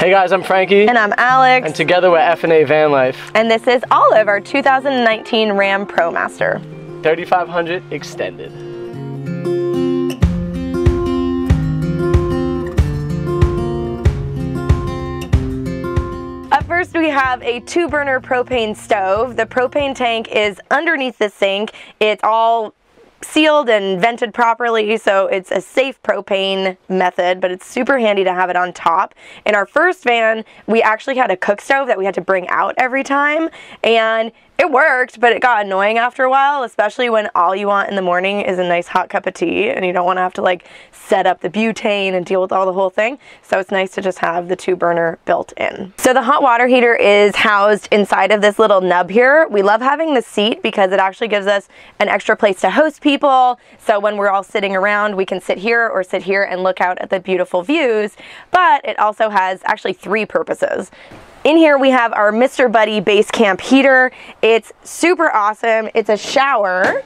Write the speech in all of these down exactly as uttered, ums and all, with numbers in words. Hey guys, I'm Frankie. And I'm Alex. And together we're F N A Van Life. And this is all of our two thousand nineteen Ram ProMaster. thirty-five hundred extended. Up first we have a two burner propane stove. The propane tank is underneath the sink. It's all sealed and vented properly, so it's a safe propane method, but it's super handy to have it on top. In our first van, we actually had a cook stove that we had to bring out every time, and it worked, but it got annoying after a while, especially when all you want in the morning is a nice hot cup of tea and you don't want to have to like set up the butane and deal with all the whole thing. So it's nice to just have the two burner built in. So the hot water heater is housed inside of this little nub here. We love having the seat because it actually gives us an extra place to host people people so when we're all sitting around we can sit here or sit here and look out at the beautiful views. But it also has actually three purposes. In here we have our Mister Buddy Base Camp heater. It's super awesome. It's a shower,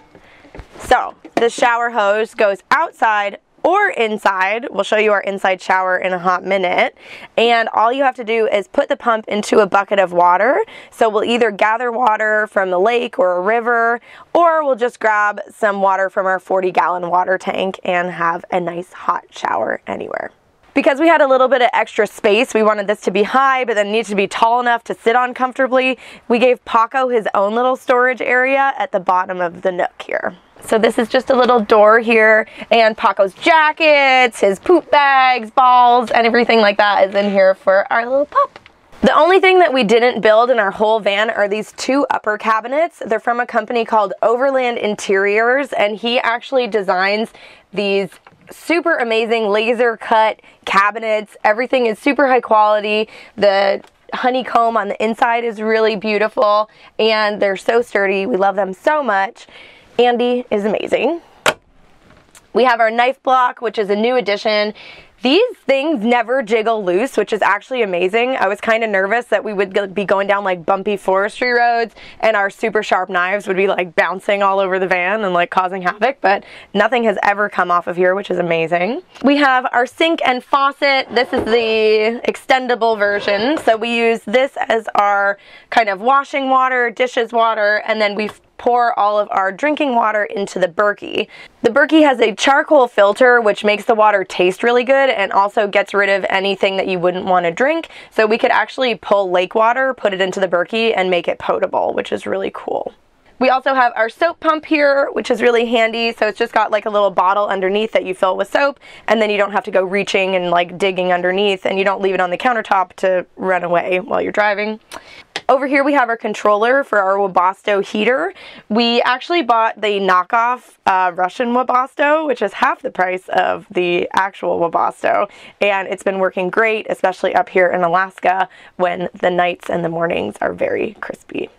so the shower hose goes outside or inside. We'll show you our inside shower in a hot minute. And all you have to do is put the pump into a bucket of water. So we'll either gather water from the lake or a river, or we'll just grab some water from our forty gallon water tank and have a nice hot shower anywhere. Because we had a little bit of extra space, we wanted this to be high, but then needed to be tall enough to sit on comfortably. We gave Paco his own little storage area at the bottom of the nook here. So this is just a little door here, and Paco's jackets, his poop bags, balls, and everything like that is in here for our little pup. The only thing that we didn't build in our whole van are these two upper cabinets. They're from a company called Overland Interiors, and he actually designs these super amazing laser cut cabinets. Everything is super high quality. The honeycomb on the inside is really beautiful, and they're so sturdy. We love them so much. Andy is amazing. We have our knife block, which is a new addition. These things never jiggle loose, which is actually amazing. I was kind of nervous that we would be going down like bumpy forestry roads and our super sharp knives would be like bouncing all over the van and like causing havoc, but nothing has ever come off of here, which is amazing. We have our sink and faucet. This is the extendable version. So we use this as our kind of washing water, dishes water, and then we've pour all of our drinking water into the Berkey. The Berkey has a charcoal filter which makes the water taste really good and also gets rid of anything that you wouldn't want to drink. So we could actually pull lake water, put it into the Berkey, and make it potable, which is really cool. We also have our soap pump here, which is really handy. So it's just got like a little bottle underneath that you fill with soap, and then you don't have to go reaching and like digging underneath, and you don't leave it on the countertop to run away while you're driving. Over here we have our controller for our Webasto heater. We actually bought the knockoff uh, Russian Webasto, which is half the price of the actual Webasto, and it's been working great, especially up here in Alaska when the nights and the mornings are very crispy.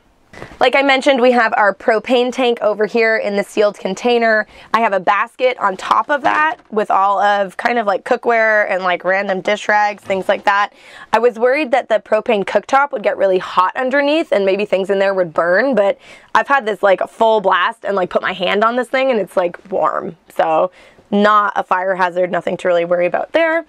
Like I mentioned, we have our propane tank over here in the sealed container. I have a basket on top of that with all of kind of like cookware and like random dish rags, things like that. I was worried that the propane cooktop would get really hot underneath and maybe things in there would burn, but I've had this like a full blast and like put my hand on this thing and it's like warm. So not a fire hazard, nothing to really worry about there.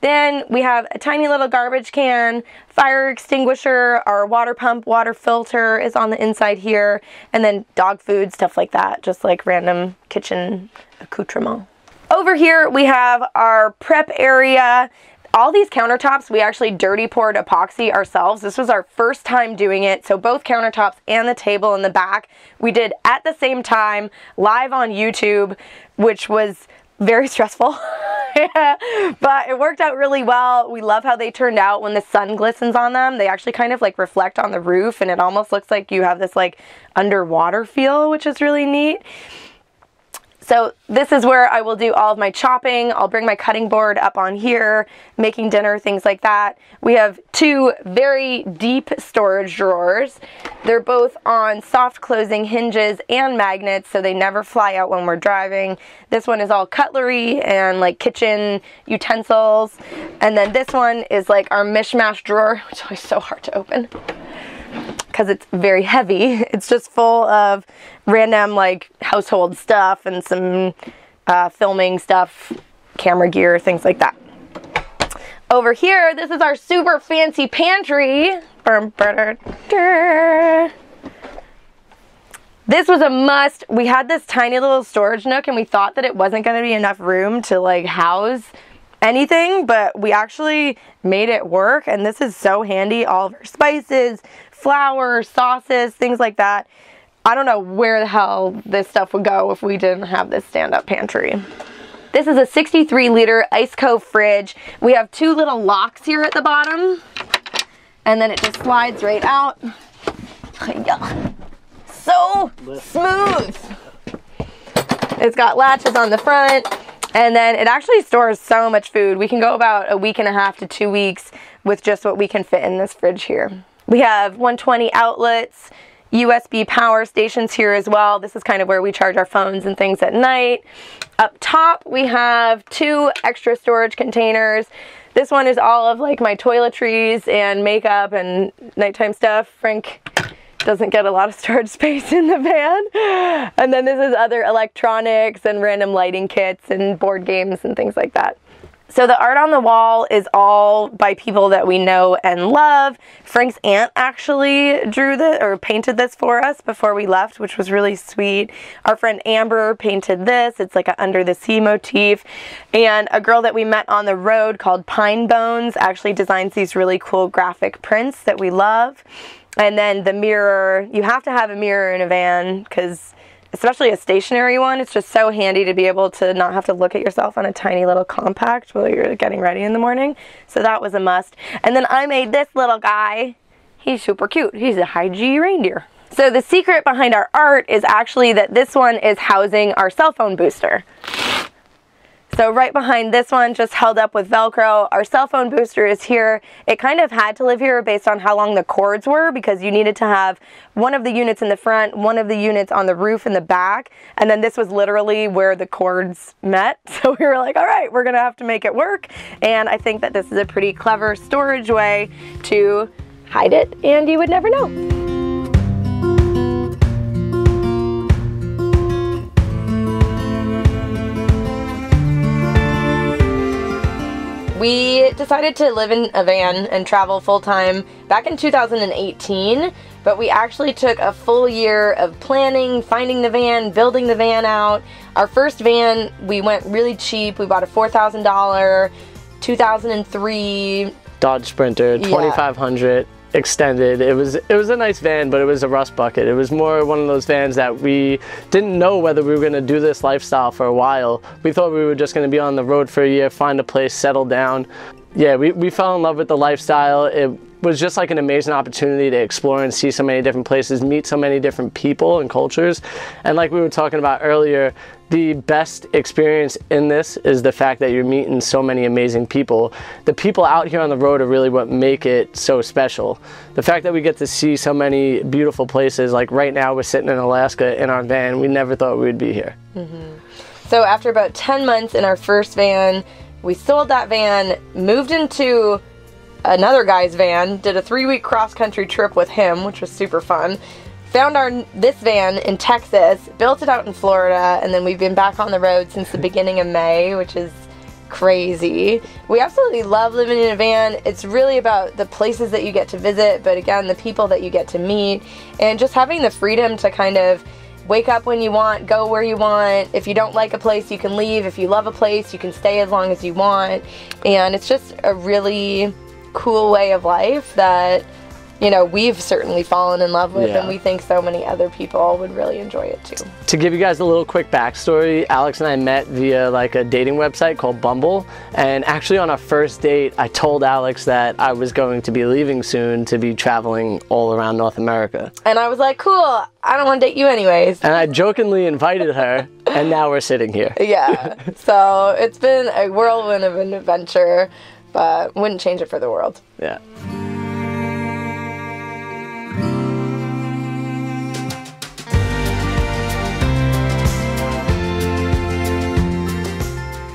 Then we have a tiny little garbage can, fire extinguisher, our water pump, water filter is on the inside here, and then dog food, stuff like that, just like random kitchen accoutrement. Over here we have our prep area. All these countertops, we actually dirty poured epoxy ourselves. This was our first time doing it, so both countertops and the table in the back, we did at the same time, live on YouTube, which was very stressful, but it worked out really well. We love how they turned out when the sun glistens on them. They actually kind of like reflect on the roof, and it almost looks like you have this like underwater feel, which is really neat. So this is where I will do all of my chopping. I'll bring my cutting board up on here, making dinner, things like that. We have two very deep storage drawers. They're both on soft closing hinges and magnets, so they never fly out when we're driving. This one is all cutlery and like kitchen utensils. And then this one is like our mishmash drawer, which is always so hard to open because it's very heavy. It's just full of random like household stuff and some uh, filming stuff, camera gear, things like that. Over here, this is our super fancy pantry. This was a must. We had this tiny little storage nook and we thought that it wasn't gonna be enough room to like house anything, but we actually made it work, and this is so handy. All of our spices, flour, sauces, things like that. I don't know where the hell this stuff would go if we didn't have this stand-up pantry. This is a sixty-three liter Ice-Co fridge. We have two little locks here at the bottom, and then it just slides right out. So smooth. It's got latches on the front, and then it actually stores so much food. We can go about a week and a half to two weeks with just what we can fit in this fridge here. We have one twenty outlets, U S B power stations here as well. This is kind of where we charge our phones and things at night. Up top, we have two extra storage containers. This one is all of like my toiletries and makeup and nighttime stuff. Frank doesn't get a lot of storage space in the van. And then this is other electronics and random lighting kits and board games and things like that. So the art on the wall is all by people that we know and love. Frank's aunt actually drew the or painted this for us before we left, which was really sweet. Our friend Amber painted this. It's like an under the sea motif. And a girl that we met on the road called Pine Bones actually designs these really cool graphic prints that we love. And then the mirror, you have to have a mirror in a van, because especially a stationary one, it's just so handy to be able to not have to look at yourself on a tiny little compact while you're getting ready in the morning. So that was a must. And then I made this little guy. He's super cute. He's a high G reindeer. So the secret behind our art is actually that this one is housing our cell phone booster. So right behind this one, just held up with Velcro, our cell phone booster is here. It kind of had to live here based on how long the cords were, because you needed to have one of the units in the front, one of the units on the roof in the back, and then this was literally where the cords met. So we were like, all right, we're gonna have to make it work. And I think that this is a pretty clever storage way to hide it, and you would never know. We decided to live in a van and travel full-time back in two thousand eighteen, but we actually took a full year of planning, finding the van, building the van out. Our first van, we went really cheap. We bought a four thousand dollar two thousand three Dodge Sprinter, twenty-five hundred yeah. Extended. It was, it was a nice van, but it was a rust bucket. It was more one of those vans that we didn't know whether we were going to do this lifestyle for a while. We thought we were just going to be on the road for a year, find a place, settle down. Yeah, we, we fell in love with the lifestyle. It was just like an amazing opportunity to explore and see so many different places, meet so many different people and cultures. And like we were talking about earlier, the best experience in this is the fact that you're meeting so many amazing people. The people out here on the road are really what make it so special. The fact that we get to see so many beautiful places, like right now we're sitting in Alaska in our van, we never thought we would be here. Mm-hmm. So after about ten months in our first van, we sold that van, moved into another guy's van, did a three-week cross-country trip with him, which was super fun. Found our this van in Texas, built it out in Florida, and then we've been back on the road since the beginning of May, which is crazy. We absolutely love living in a van. It's really about the places that you get to visit, but again, the people that you get to meet, and just having the freedom to kind of wake up when you want, go where you want. If you don't like a place, you can leave. If you love a place, you can stay as long as you want. And it's just a really cool way of life that, you know, we've certainly fallen in love with, yeah. And we think so many other people would really enjoy it too. To give you guys a little quick backstory, Alex and I met via like a dating website called Bumble, and actually on our first date, I told Alex that I was going to be leaving soon to be traveling all around North America. And I was like, cool, I don't want to date you anyways. And I jokingly invited her, and now we're sitting here. Yeah, so it's been a whirlwind of an adventure, but wouldn't change it for the world. Yeah.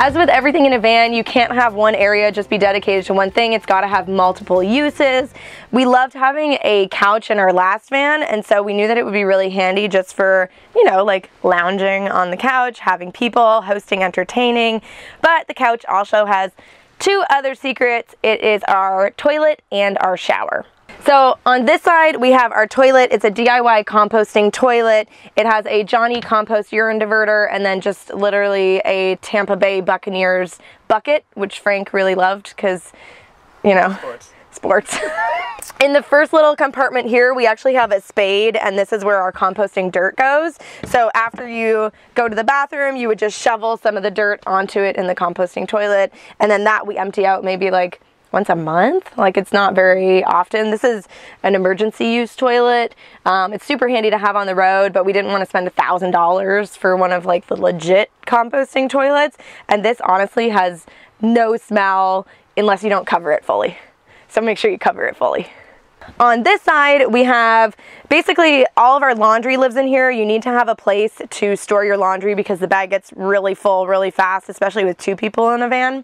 As with everything in a van, you can't have one area just be dedicated to one thing. It's got to have multiple uses. We loved having a couch in our last van, and so we knew that it would be really handy just for, you know, like lounging on the couch, having people, hosting, entertaining. But the couch also has two other secrets. It is our toilet and our shower. So on this side, we have our toilet. It's a D I Y composting toilet. It has a Johnny Compost urine diverter and then just literally a Tampa Bay Buccaneers bucket, which Frank really loved because, you know, sports. sports. In the first little compartment here, we actually have a spade, and this is where our composting dirt goes. So after you go to the bathroom, you would just shovel some of the dirt onto it in the composting toilet, and then that we empty out maybe like once a month. Like, it's not very often. This is an emergency use toilet. Um, it's super handy to have on the road, but we didn't want to spend a thousand dollars for one of like the legit composting toilets. And this honestly has no smell unless you don't cover it fully. So make sure you cover it fully. On this side, we have basically all of our laundry lives in here. You need to have a place to store your laundry because the bag gets really full really fast, especially with two people in a van.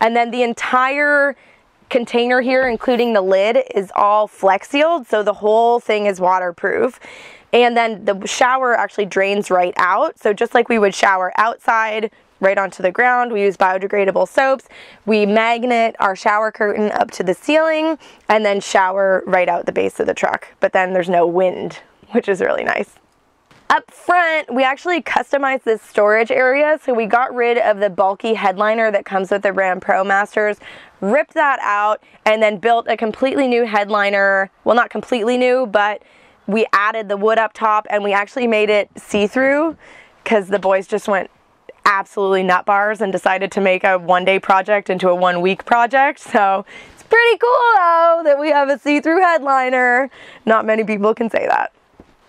And then the entire container here, including the lid, is all flex sealed, so the whole thing is waterproof. And then the shower actually drains right out, so just like we would shower outside right onto the ground, we use biodegradable soaps, we magnet our shower curtain up to the ceiling, and then shower right out the base of the truck. But then there's no wind, which is really nice. Up front, we actually customized this storage area, so we got rid of the bulky headliner that comes with the Ram ProMasters, ripped that out, and then built a completely new headliner. Well, not completely new, but we added the wood up top, and we actually made it see-through because the boys just went absolutely nut bars and decided to make a one-day project into a one-week project. So it's pretty cool though that we have a see-through headliner. Not many people can say that.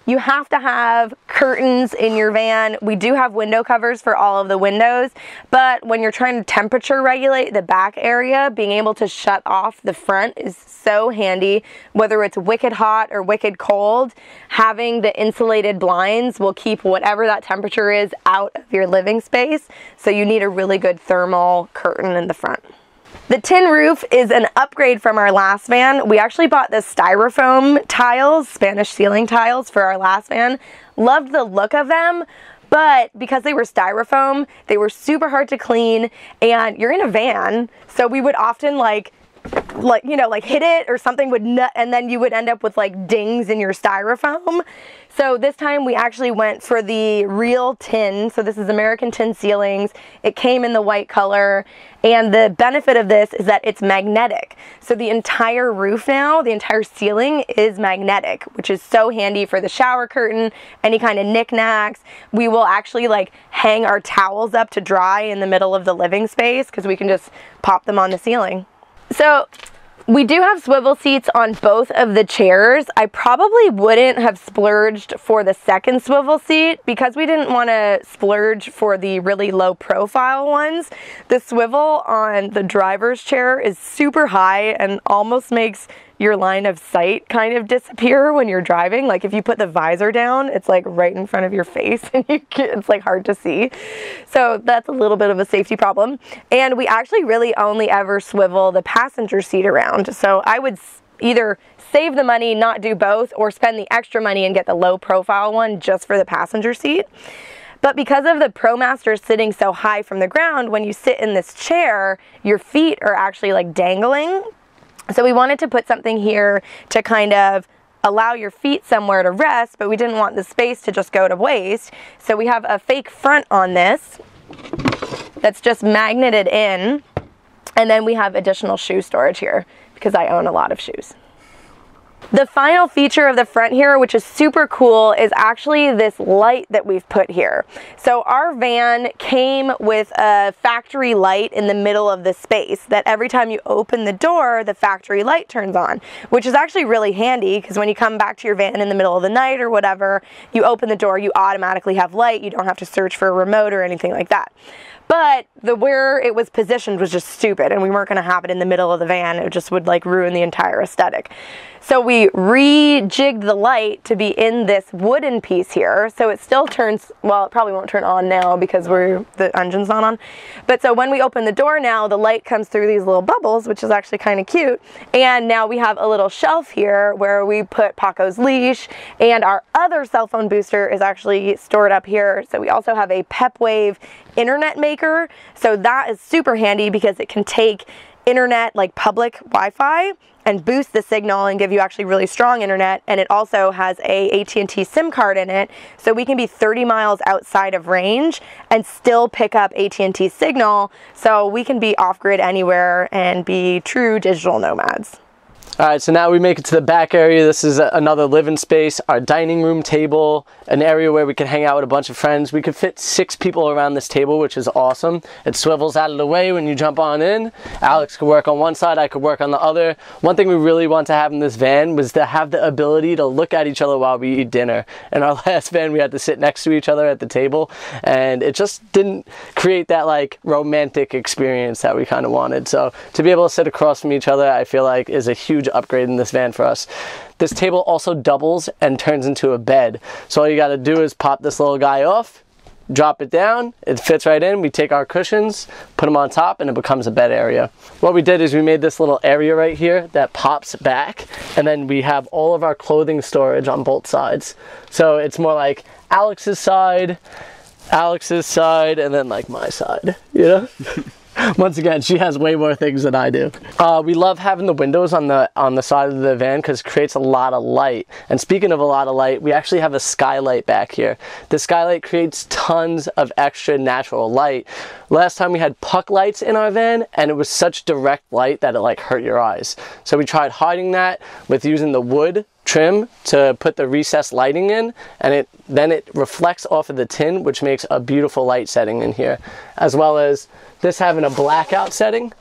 You have to have curtains in your van. We do have window covers for all of the windows, but when you're trying to temperature regulate the back area, being able to shut off the front is so handy. Whether it's wicked hot or wicked cold, having the insulated blinds will keep whatever that temperature is out of your living space, so you need a really good thermal curtain in the front. The tin roof is an upgrade from our last van. We actually bought the styrofoam tiles, Spanish ceiling tiles, for our last van. Loved the look of them, but because they were styrofoam, they were super hard to clean, and you're in a van, so we would often like, like you know, like hit it or something would nut, and then you would end up with like dings in your styrofoam. So this time we actually went for the real tin. So this is American tin ceilings. It came in the white color. And the benefit of this is that it's magnetic. So the entire roof now, the entire ceiling is magnetic, which is so handy for the shower curtain, any kind of knickknacks. We will actually like hang our towels up to dry in the middle of the living space because we can just pop them on the ceiling. So we do have swivel seats on both of the chairs. I probably wouldn't have splurged for the second swivel seat because we didn't want to splurge for the really low profile ones. The swivel on the driver's chair is super high and almost makes your line of sight kind of disappear when you're driving. Like if you put the visor down, it's like right in front of your face and you get, it's like hard to see. So that's a little bit of a safety problem. And we actually really only ever swivel the passenger seat around. So I would either save the money, not do both, or spend the extra money and get the low profile one just for the passenger seat. But because of the ProMaster sitting so high from the ground, when you sit in this chair, your feet are actually like dangling. So we wanted to put something here to kind of allow your feet somewhere to rest, but we didn't want the space to just go to waste. So we have a fake front on this that's just magneted in, and then we have additional shoe storage here because I own a lot of shoes. The final feature of the front here, which is super cool, is actually this light that we've put here. So our van came with a factory light in the middle of the space that every time you open the door, the factory light turns on, which is actually really handy because when you come back to your van in the middle of the night or whatever, you open the door, you automatically have light. You don't have to search for a remote or anything like that. But the where it was positioned was just stupid, and we weren't going to have it in the middle of the van. It just would like ruin the entire aesthetic. So we rejigged the light to be in this wooden piece here. So it still turns, well, it probably won't turn on now because we're, the engine's not on. But so when we open the door now, the light comes through these little bubbles, which is actually kind of cute. And now we have a little shelf here where we put Paco's leash, and our other cell phone booster is actually stored up here. So we also have a Pepwave internet maker taker. So that is super handy because it can take internet, like public Wi-Fi, and boost the signal and give you actually really strong internet. And it also has a A T and T SIM card in it, so we can be thirty miles outside of range and still pick up A T and T signal, so we can be off-grid anywhere and be true digital nomads. All right, so now we make it to the back area. This is another living space, our dining room table, an area where we can hang out with a bunch of friends. We could fit six people around this table, which is awesome. It swivels out of the way when you jump on in. Alex could work on one side, I could work on the other. One thing we really want to have in this van was to have the ability to look at each other while we eat dinner. In our last van, we had to sit next to each other at the table, and it just didn't create that like romantic experience that we kind of wanted. So to be able to sit across from each other, I feel like is a huge upgrade in this van for us. This table also doubles and turns into a bed. So all you got to do is pop this little guy off, drop it down, it fits right in. We take our cushions, put them on top, and it becomes a bed area. What we did is we made this little area right here that pops back, and then we have all of our clothing storage on both sides. So it's more like Alex's side, Alex's side, and then like my side, you know? Once again, she has way more things than I do. Uh, we love having the windows on the on the side of the van because it creates a lot of light. And speaking of a lot of light, we actually have a skylight back here. The skylight creates tons of extra natural light. Last time we had puck lights in our van, and it was such direct light that it like hurt your eyes. So we tried hiding that with using the wood trim to put the recessed lighting in, and it then it reflects off of the tin, which makes a beautiful light setting in here, as well as this having a blackout setting.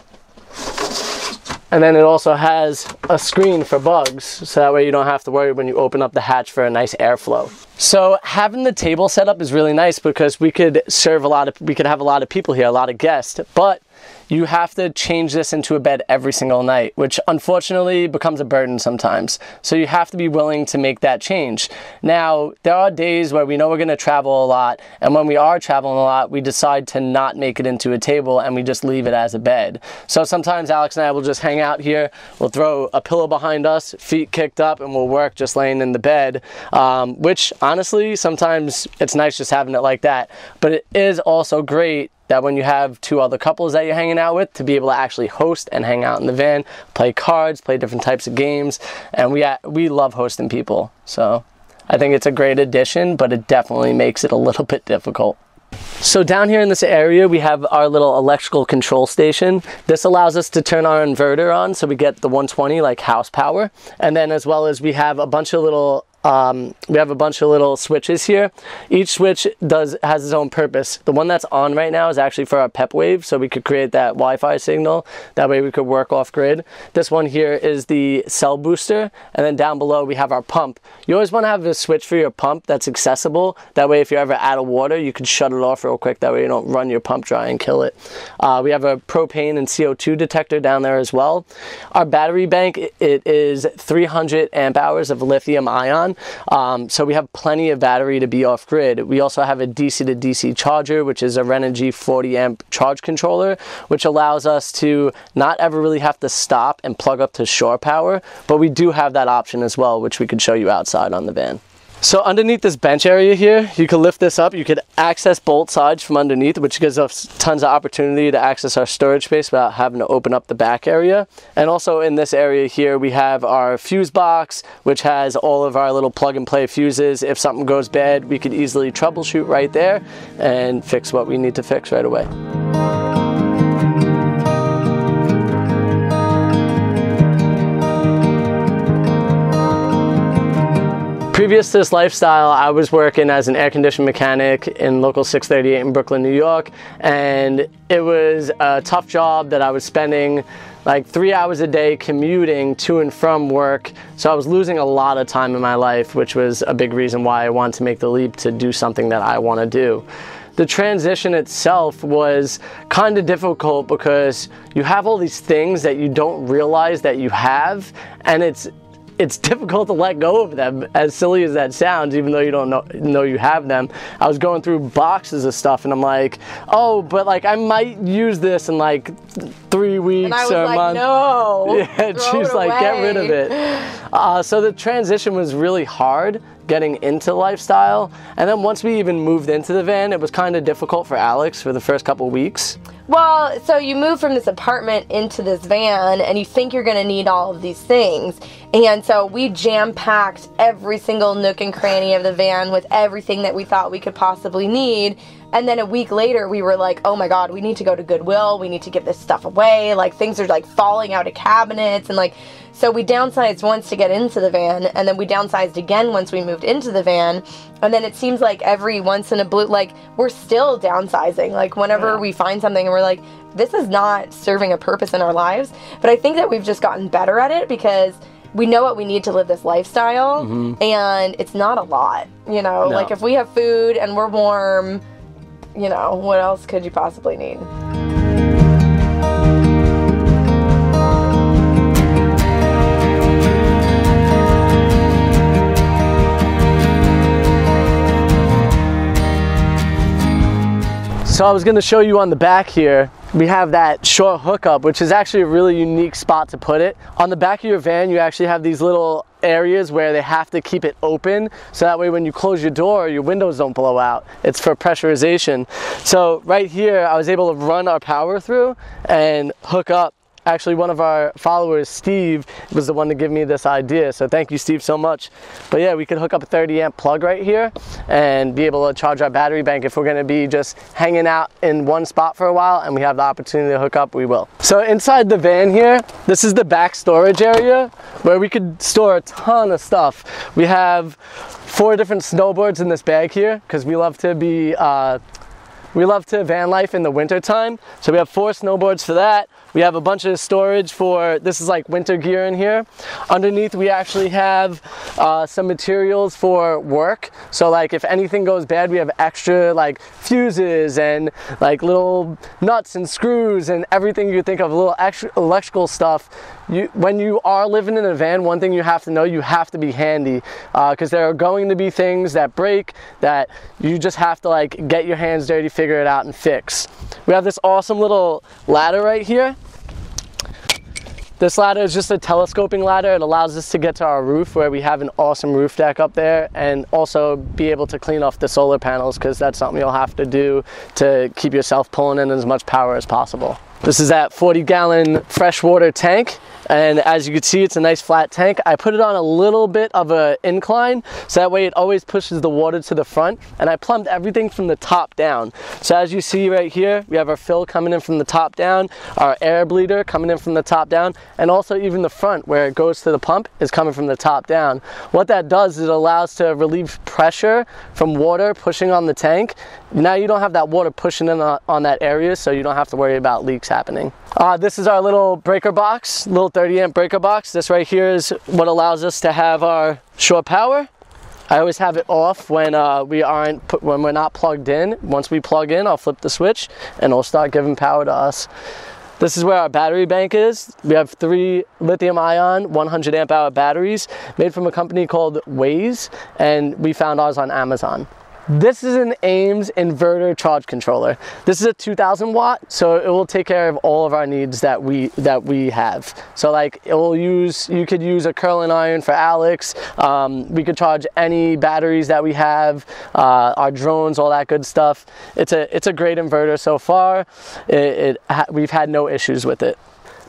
And then it also has a screen for bugs, so that way you don't have to worry when you open up the hatch for a nice airflow. So having the table set up is really nice because we could serve a lot of we could have a lot of people here, a lot of guests, but you have to change this into a bed every single night, which unfortunately becomes a burden sometimes. So you have to be willing to make that change. Now, there are days where we know we're going to travel a lot, and when we are traveling a lot, we decide to not make it into a table and we just leave it as a bed. So sometimes Alex and I will just hang out here, we'll throw a pillow behind us, feet kicked up, and we'll work just laying in the bed, um, which honestly, sometimes it's nice just having it like that, but it is also great that when you have two other couples that you're hanging out with, to be able to actually host and hang out in the van, play cards, play different types of games, and we we love hosting people. So I think it's a great addition, but it definitely makes it a little bit difficult. So down here in this area, we have our little electrical control station. This allows us to turn our inverter on, so we get the one twenty like house power, and then as well as we have a bunch of little Um, we have a bunch of little switches here. Each switch does has its own purpose. The one that's on right now is actually for our Pepwave, so we could create that Wi-Fi signal. That way we could work off-grid. This one here is the cell booster, and then down below we have our pump. You always want to have a switch for your pump that's accessible. That way if you're ever out of water, you can shut it off real quick. That way you don't run your pump dry and kill it. Uh, we have a propane and C O two detector down there as well. Our battery bank, it is three hundred amp hours of lithium ion. Um, so we have plenty of battery to be off-grid. We also have a D C to D C charger, which is a Renogy forty amp charge controller, which allows us to not ever really have to stop and plug up to shore power, but we do have that option as well, which we can show you outside on the van. So underneath this bench area here, you can lift this up, you could access both sides from underneath, which gives us tons of opportunity to access our storage space without having to open up the back area. And also in this area here, we have our fuse box, which has all of our little plug and play fuses. If something goes bad, we could easily troubleshoot right there and fix what we need to fix right away. Previous to this lifestyle, I was working as an air conditioning mechanic in Local six thirty-eight in Brooklyn, New York, and it was a tough job that I was spending like three hours a day commuting to and from work. So I was losing a lot of time in my life, which was a big reason why I wanted to make the leap to do something that I want to do. The transition itself was kind of difficult because you have all these things that you don't realize that you have, and it's it's difficult to let go of them, as silly as that sounds, even though you don't know, know you have them. I was going through boxes of stuff and I'm like, oh, but like I might use this in like three weeks and I was or a like, month. No, yeah, she's like, away. Get rid of it. Uh, so the transition was really hard getting into lifestyle. And then once we even moved into the van, it was kind of difficult for Alex for the first couple weeks. Well, so you move from this apartment into this van and you think you're going to need all of these things. And so we jam-packed every single nook and cranny of the van with everything that we thought we could possibly need. And then a week later, we were like, oh my God, we need to go to Goodwill. We need to give this stuff away. Like, things are like falling out of cabinets. And like, so we downsized once to get into the van. And then we downsized again once we moved into the van. And then it seems like every once in a blue, like, we're still downsizing. Like, whenever yeah. we find something and we're like, this is not serving a purpose in our lives. But I think that we've just gotten better at it because we know what we need to live this lifestyle. Mm-hmm. And it's not a lot, you know? No. Like, if we have food and we're warm, you know, what else could you possibly need? So I was going to show you on the back here, we have that short hookup, which is actually a really unique spot to put it. On the back of your van, you actually have these little areas where they have to keep it open, so that way when you close your door, your windows don't blow out. It's for pressurization. So right here, I was able to run our power through and hook up. Actually, one of our followers, Steve, was the one to give me this idea, so thank you, Steve, so much. But yeah, we could hook up a thirty amp plug right here and be able to charge our battery bank. If we're going to be just hanging out in one spot for a while and we have the opportunity to hook up, we will. So inside the van here, this is the back storage area where we could store a ton of stuff. We have four different snowboards in this bag here because we love to be uh, we love to van life in the winter time. So we have four snowboards for that. We have a bunch of storage for, this is like winter gear in here. Underneath, we actually have uh, some materials for work. So like if anything goes bad, we have extra like fuses and like little nuts and screws and everything you think of, little extra electrical stuff. You, when you are living in a van, one thing you have to know, you have to be handy because uh, there are going to be things that break that you just have to like get your hands dirty, figure it out and fix. We have this awesome little ladder right here. This ladder is just a telescoping ladder. It allows us to get to our roof where we have an awesome roof deck up there and also be able to clean off the solar panels because that's something you'll have to do to keep yourself pulling in as much power as possible. This is that forty gallon freshwater tank. And as you can see, it's a nice flat tank. I put it on a little bit of an incline, so that way it always pushes the water to the front. And I plumbed everything from the top down. So as you see right here, we have our fill coming in from the top down, our air bleeder coming in from the top down, and also even the front where it goes to the pump is coming from the top down. What that does is it allows to relieve pressure from water pushing on the tank. Now you don't have that water pushing in on that area, so you don't have to worry about leaks happening. Uh, this is our little breaker box, little thirty amp breaker box. This right here is what allows us to have our shore power. I always have it off when uh, we aren't put, when we're not plugged in. Once we plug in, I'll flip the switch and it'll start giving power to us. This is where our battery bank is. We have three lithium ion one hundred amp hour batteries made from a company called Ways, and we found ours on Amazon. This is an Ames inverter charge controller. This is a two thousand watt, so it will take care of all of our needs that we that we have. So like it will use, you could use a curling iron for Alex. Um, we could charge any batteries that we have, uh, our drones, all that good stuff. It's a it's a great inverter so far. It, it ha we've had no issues with it.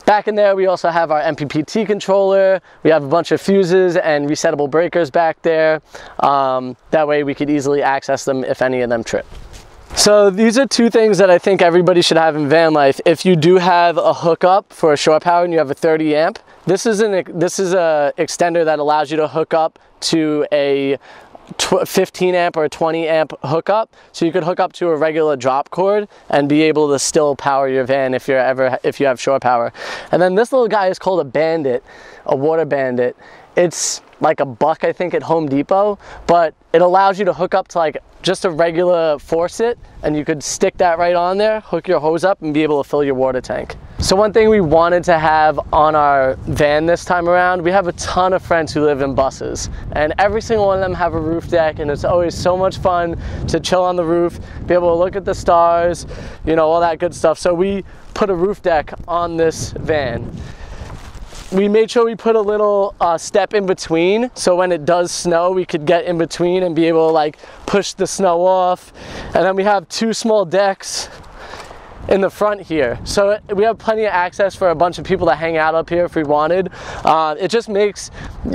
Back in there, we also have our M P P T controller. We have a bunch of fuses and resettable breakers back there. Um, that way we could easily access them if any of them trip. So these are two things that I think everybody should have in van life. If you do have a hookup for a shore power and you have a thirty amp, this is an this is a extender that allows you to hook up to a fifteen amp or a twenty amp hookup, so you could hook up to a regular drop cord and be able to still power your van if you're ever if you have shore power. And then this little guy is called a bandit, a water bandit. It's like a buck, I think, at Home Depot, but it allows you to hook up to like just a regular faucet, and you could stick that right on there, hook your hose up, and be able to fill your water tank. So one thing we wanted to have on our van this time around, we have a ton of friends who live in buses, and every single one of them have a roof deck, and it's always so much fun to chill on the roof, be able to look at the stars, you know, all that good stuff. So we put a roof deck on this van. We made sure we put a little uh, step in between, so when it does snow we could get in between and be able to like push the snow off. And then we have two small decks in the front here, so we have plenty of access for a bunch of people to hang out up here if we wanted. Uh, it just makes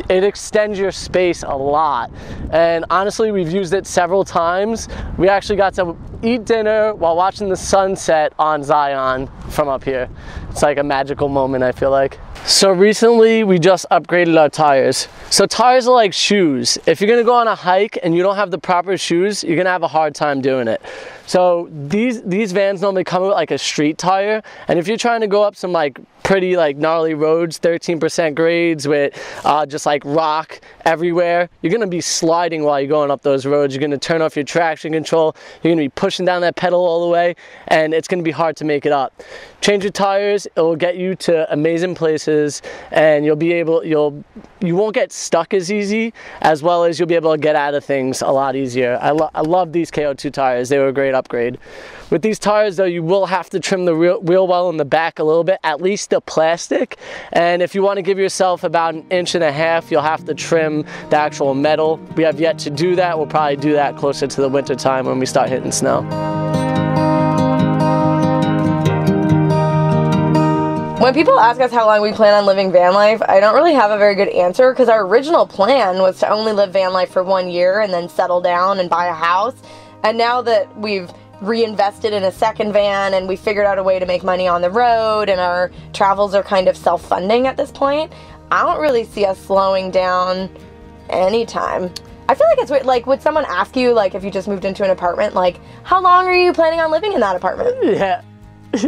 it extends your space a lot, and honestly we've used it several times. We actually got to eat dinner while watching the sunset on Zion from up here. It's like a magical moment, I feel like. So recently we just upgraded our tires. So tires are like shoes. If you're gonna go on a hike and you don't have the proper shoes, you're gonna have a hard time doing it. So these these vans normally come with like a street tire, and if you're trying to go up some like pretty like gnarly roads, thirteen percent grades with uh, just like rock everywhere, you're gonna be sliding while you're going up those roads. You're gonna turn off your traction control, you're gonna be pushing down that pedal all the way, and it's gonna be hard to make it up. Change your tires, it will get you to amazing places, and you'll be able, you'll, you won't get stuck as easy, as well as you'll be able to get out of things a lot easier. I, lo I love these K O two tires, they were a great upgrade. With these tires though, you will have to trim the wheel, wheel well in the back a little bit, at least the plastic, and if you want to give yourself about an inch and a half, you'll have to trim the actual metal. We have yet to do that. We'll probably do that closer to the winter time when we start hitting snow. When people ask us how long we plan on living van life, I don't really have a very good answer, because our original plan was to only live van life for one year and then settle down and buy a house. And now that we've reinvested in a second van and we figured out a way to make money on the road and our travels are kind of self-funding at this point, I don't really see us slowing down anytime. I feel like it's weird, like would someone ask you like if you just moved into an apartment, like how long are you planning on living in that apartment? Yeah.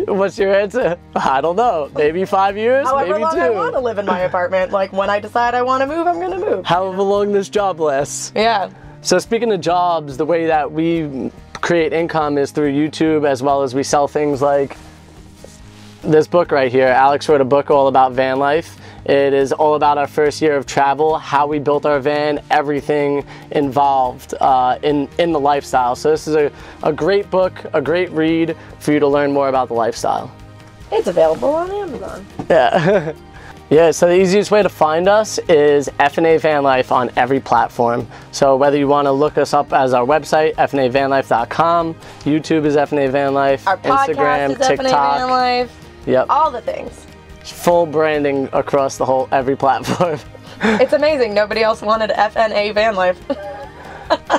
What's your answer? I don't know. Maybe five years, however maybe long two. I want to live in my apartment. Like when I decide I want to move, I'm going to move. However long this job lasts. Yeah. So speaking of jobs, the way that we create income is through YouTube, as well as we sell things like this book right here. Alex wrote a book all about van life. It is all about our first year of travel, how we built our van, everything involved uh, in, in the lifestyle. So this is a, a great book, a great read for you to learn more about the lifestyle. It's available on Amazon. Yeah. Yeah, so the easiest way to find us is F N A Van Life on every platform. So whether you want to look us up as our website, F N A van life dot com, YouTube is F N A Van Life, our Instagram, is TikTok, F N A Van Life, yep. All the things. Full branding across the whole, every platform. It's amazing, nobody else wanted F N A Van Life.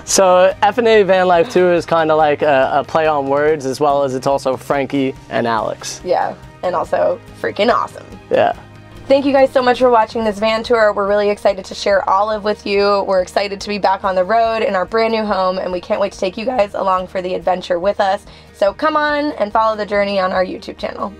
So F N A Van Life too is kind of like a, a play on words, as well as it's also Frankie and Alex. Yeah, and also freaking awesome. Yeah. Thank you guys so much for watching this van tour. We're really excited to share all of with you. We're excited to be back on the road in our brand new home, and we can't wait to take you guys along for the adventure with us. So come on and follow the journey on our YouTube channel.